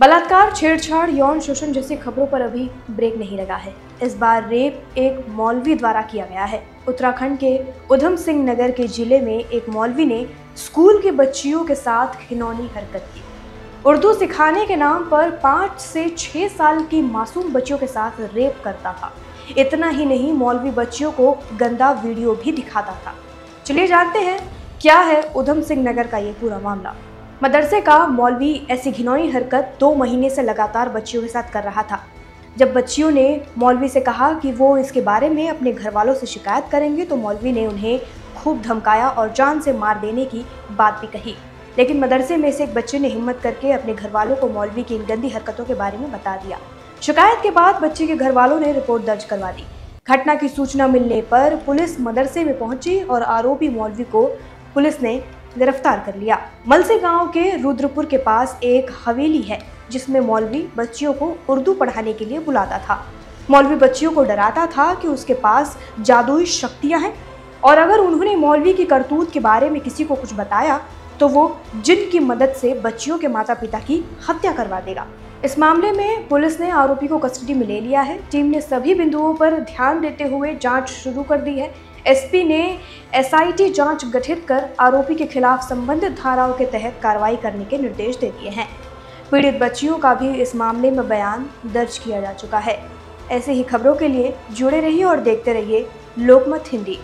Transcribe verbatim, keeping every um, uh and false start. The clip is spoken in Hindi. बलात्कार, छेड़छाड़, यौन शोषण जैसी खबरों पर अभी ब्रेक नहीं लगा है। इस बार रेप एक मौलवी द्वारा किया गया है। उत्तराखंड के उधम सिंह नगर के जिले में एक मौलवी ने स्कूल के बच्चियों के साथ घिनौनी हरकत की। उर्दू सिखाने के नाम पर पाँच से छः साल की मासूम बच्चियों के साथ रेप करता था। इतना ही नहीं, मौलवी बच्चियों को गंदा वीडियो भी दिखाता था। चलिए जानते हैं क्या है उधम सिंह नगर का ये पूरा मामला। मदरसे का मौलवी ऐसी घिनौनी हरकत दो महीने से लगातार बच्चियों के साथ कर रहा था। जब बच्चियों ने मौलवी से कहा कि वो इसके बारे में अपने घर वालों से शिकायत करेंगे तो मौलवी ने उन्हें खूब धमकाया और जान से मार देने की बात भी कही। लेकिन मदरसे में से एक बच्चे ने हिम्मत करके अपने घर वालों को मौलवी की इन गंदी हरकतों के बारे में बता दिया। शिकायत के बाद बच्चे के घर वालों ने रिपोर्ट दर्ज करवा दी। घटना की सूचना मिलने पर पुलिस मदरसे में पहुंची और आरोपी मौलवी को पुलिस ने गिरफ्तार कर लिया। मलसे गांव के रुद्रपुर के पास एक हवेली है जिसमें मौलवी बच्चियों को उर्दू पढ़ाने के लिए बुलाता था। मौलवी बच्चियों को डराता था कि उसके पास जादुई शक्तियां हैं और अगर उन्होंने मौलवी की करतूत के बारे में किसी को कुछ बताया तो वो जिन की मदद से बच्चियों के माता पिता की हत्या करवा देगा। इस मामले में पुलिस ने आरोपी को कस्टडी में ले लिया है। टीम ने सभी बिंदुओं पर ध्यान देते हुए जांच शुरू कर दी है। एसपी ने एसआईटी जांच गठित कर आरोपी के खिलाफ संबंधित धाराओं के तहत कार्रवाई करने के निर्देश दे दिए हैं। पीड़ित बच्चियों का भी इस मामले में बयान दर्ज किया जा चुका है। ऐसे ही खबरों के लिए जुड़े रहिए और देखते रहिए लोकमत हिंदी।